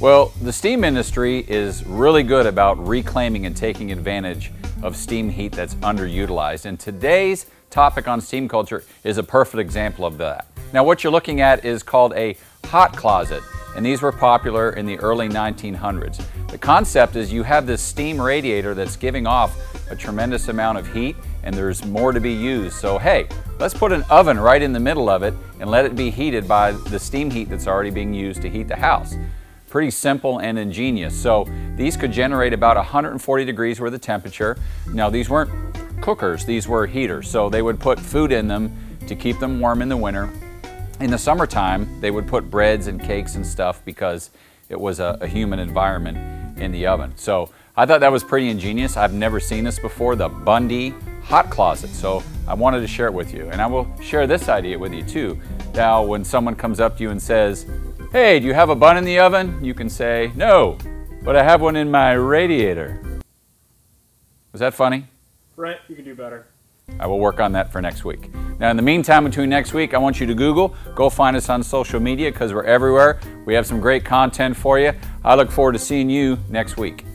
Well, the steam industry is really good about reclaiming and taking advantage of steam heat that's underutilized. And today's topic on Steam Culture is a perfect example of that. Now, what you're looking at is called a hot closet, and these were popular in the early 1900s. The concept is you have this steam radiator that's giving off a tremendous amount of heat, and there's more to be used. So hey, let's put an oven right in the middle of it and let it be heated by the steam heat that's already being used to heat the house. Pretty simple and ingenious. So these could generate about 140 degrees worth of temperature. Now, these weren't cookers, these were heaters. So they would put food in them to keep them warm in the winter. In the summertime, they would put breads and cakes and stuff because it was a humid environment in the oven. So I thought that was pretty ingenious. I've never seen this before, the Bundy hot closet. So I wanted to share it with you. And I will share this idea with you too. Now, when someone comes up to you and says, "Hey, do you have a bun in the oven?" You can say, "No, but I have one in my radiator." Was that funny? Brent, you can do better. I will work on that for next week. Now, in the meantime, between next week, I want you to Google, go find us on social media because we're everywhere. We have some great content for you. I look forward to seeing you next week.